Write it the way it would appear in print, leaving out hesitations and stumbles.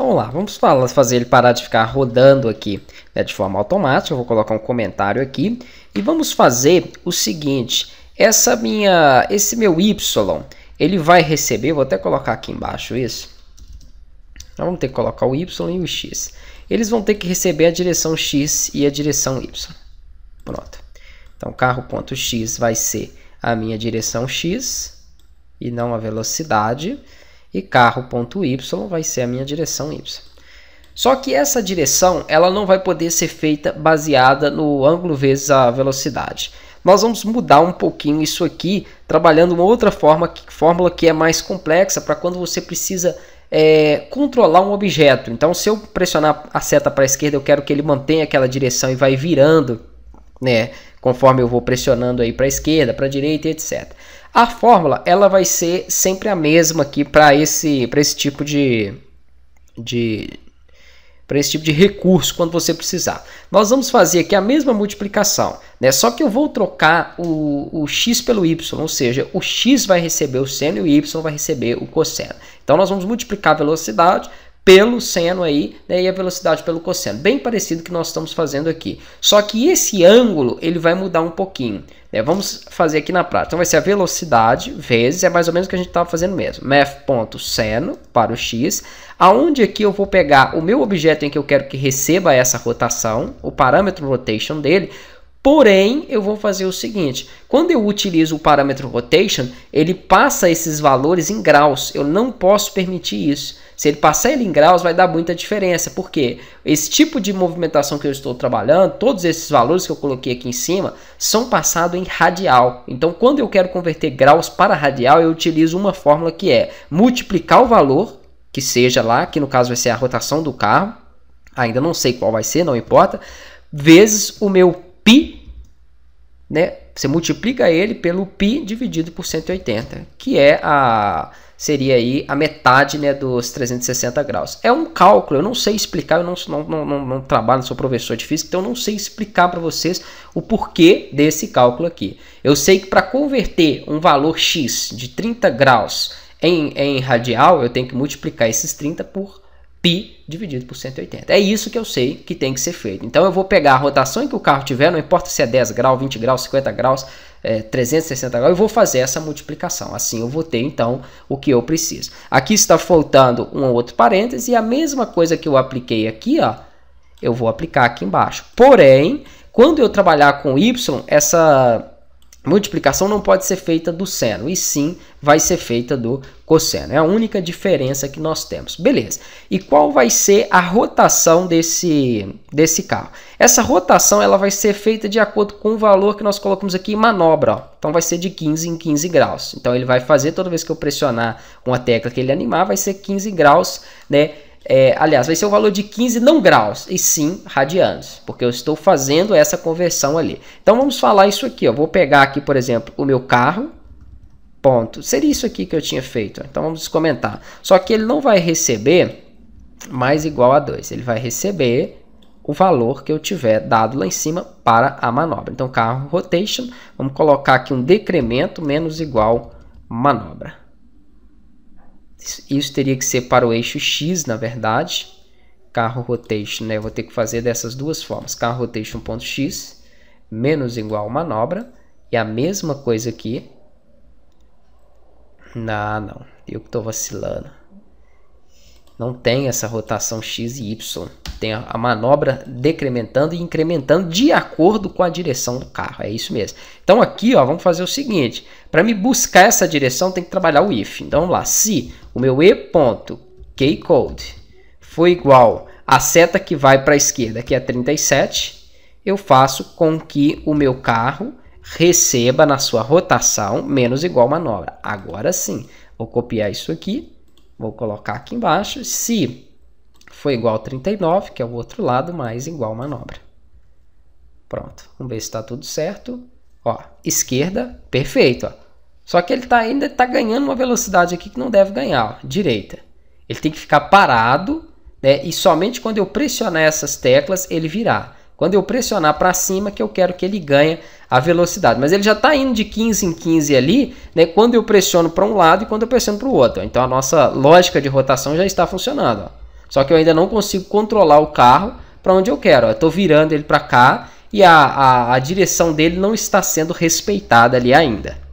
Então, vamos lá, vamos fazer ele parar de ficar rodando aqui, né, de forma automática. Eu vou colocar um comentário aqui e vamos fazer o seguinte: esse meu Y, ele vai receber, vou até colocar aqui embaixo isso. Nós vamos ter que colocar o Y e o X. Eles vão ter que receber a direção X e a direção Y. Pronto. Então, carro.x vai ser a minha direção X e não a velocidade. E carro.y vai ser a minha direção y. Só que essa direção ela não vai poder ser feita baseada no ângulo vezes a velocidade. Nós vamos mudar um pouquinho isso aqui, trabalhando uma outra fórmula que é mais complexa para quando você precisa controlar um objeto. Então, se eu pressionar a seta para a esquerda, eu quero que ele mantenha aquela direção e vai virando, né, conforme eu vou pressionando aí para a esquerda, para a direita, etc. A fórmula ela vai ser sempre a mesma aqui para esse tipo de recurso quando você precisar. Nós vamos fazer aqui a mesma multiplicação, né? Só que eu vou trocar o x pelo y, ou seja, o x vai receber o seno e o y vai receber o cosseno. Então nós vamos multiplicar a velocidade pelo seno aí, né, e a velocidade pelo cosseno. Bem parecido que nós estamos fazendo aqui. Só que esse ângulo ele vai mudar um pouquinho, né? Vamos fazer aqui na prática. Então vai ser a velocidade vezes, é mais ou menos o que a gente estava fazendo mesmo. Math.seno para o x. Aonde aqui eu vou pegar o meu objeto em que eu quero que receba essa rotação, o parâmetro rotation dele. Porém, eu vou fazer o seguinte: quando eu utilizo o parâmetro rotation, ele passa esses valores em graus. Eu não posso permitir isso. Se ele passar ele em graus, vai dar muita diferença. Porque esse tipo de movimentação que eu estou trabalhando, todos esses valores que eu coloquei aqui em cima, são passados em radial. Então, quando eu quero converter graus para radial, eu utilizo uma fórmula que é multiplicar o valor, que seja lá, que no caso vai ser a rotação do carro. Ainda não sei qual vai ser, não importa. Vezes o meu π, né? Você multiplica ele pelo π dividido por 180, que é seria aí a metade, né, dos 360 graus. É um cálculo, eu não sei explicar, eu não trabalho, não sou professor de física, então eu não sei explicar para vocês o porquê desse cálculo aqui. Eu sei que para converter um valor x de 30 graus em radial, eu tenho que multiplicar esses 30 por π dividido por 180. É isso que eu sei que tem que ser feito. Então eu vou pegar a rotação que o carro tiver, não importa se é 10 graus, 20 graus, 50 graus, 360 graus, eu vou fazer essa multiplicação. Assim eu vou ter então o que eu preciso. Aqui está faltando um ou outro parêntese e a mesma coisa que eu apliquei aqui, ó, eu vou aplicar aqui embaixo. Porém, quando eu trabalhar com y, essa multiplicação não pode ser feita do seno, e sim vai ser feita do cosseno. É a única diferença que nós temos. Beleza. E qual vai ser a rotação desse carro? Essa rotação ela vai ser feita de acordo com o valor que nós colocamos aqui em manobra. Ó. Então vai ser de 15 em 15 graus. Então ele vai fazer, toda vez que eu pressionar com a tecla que ele animar, vai ser 15 graus, né? Aliás, vai ser o valor de 15 não graus, e sim radianos, porque eu estou fazendo essa conversão ali. Então, vamos falar isso aqui. Ó. Vou pegar aqui, por exemplo, o meu carro. Ponto. Seria isso aqui que eu tinha feito. Ó. Então, vamos descomentar. Só que ele não vai receber mais igual a 2. Ele vai receber o valor que eu tiver dado lá em cima para a manobra. Então, carro rotation. Vamos colocar aqui um decremento menos igual manobra. Isso teria que ser para o eixo X, na verdade. Carro rotation, né? Eu vou ter que fazer dessas duas formas. Carro rotation.x menos igual manobra. E a mesma coisa aqui. Não. Eu que estou vacilando. Não tem essa rotação X e Y. Tem a manobra decrementando e incrementando de acordo com a direção do carro. É isso mesmo. Então aqui, ó, vamos fazer o seguinte. Para me buscar essa direção, tem que trabalhar o if. Então vamos lá. Se o meu e.kcode for igual à seta que vai para a esquerda, que é 37, eu faço com que o meu carro receba na sua rotação menos igual manobra. Agora sim. Vou copiar isso aqui. Vou colocar aqui embaixo, se for igual a 39, que é o outro lado, mais igual manobra. Pronto, vamos ver se está tudo certo. Ó, esquerda, perfeito. Ó. Só que ele ainda está ganhando uma velocidade aqui que não deve ganhar. Ó. Direita. Ele tem que ficar parado, né, e somente quando eu pressionar essas teclas ele virá. Quando eu pressionar para cima que eu quero que ele ganhe a velocidade. Mas ele já está indo de 15 em 15 ali, né? Quando eu pressiono para um lado e quando eu pressiono para o outro. Ó. Então a nossa lógica de rotação já está funcionando. Ó. Só que eu ainda não consigo controlar o carro para onde eu quero. Eu estou virando ele para cá e a direção dele não está sendo respeitada ali ainda.